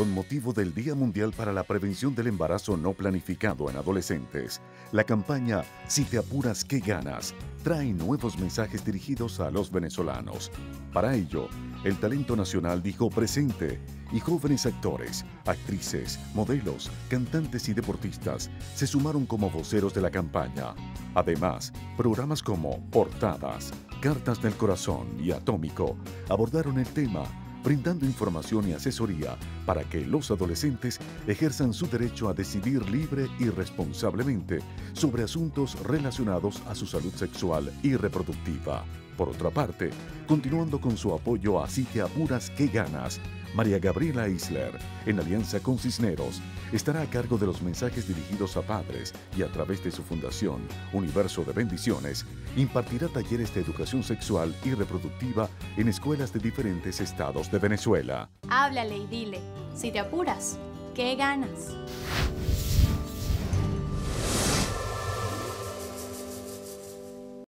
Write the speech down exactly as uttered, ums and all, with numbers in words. Con motivo del Día Mundial para la Prevención del Embarazo No Planificado en Adolescentes, la campaña Si te apuras, ¿qué ganas? Trae nuevos mensajes dirigidos a los venezolanos. Para ello, el talento nacional dijo presente y jóvenes actores, actrices, modelos, cantantes y deportistas se sumaron como voceros de la campaña. Además, programas como Portadas, Cartas del Corazón y Atómico abordaron el tema, brindando información y asesoría para que los adolescentes ejerzan su derecho a decidir libre y responsablemente sobre asuntos relacionados a su salud sexual y reproductiva. Por otra parte, continuando con su apoyo a Si te apuras, ¿qué ganas?, María Gabriela Isler, en alianza con Cisneros, estará a cargo de los mensajes dirigidos a padres y a través de su fundación, Universo de Bendiciones, impartirá talleres de educación sexual y reproductiva en escuelas de diferentes estados de Venezuela. Háblale y dile, si te apuras, ¿qué ganas?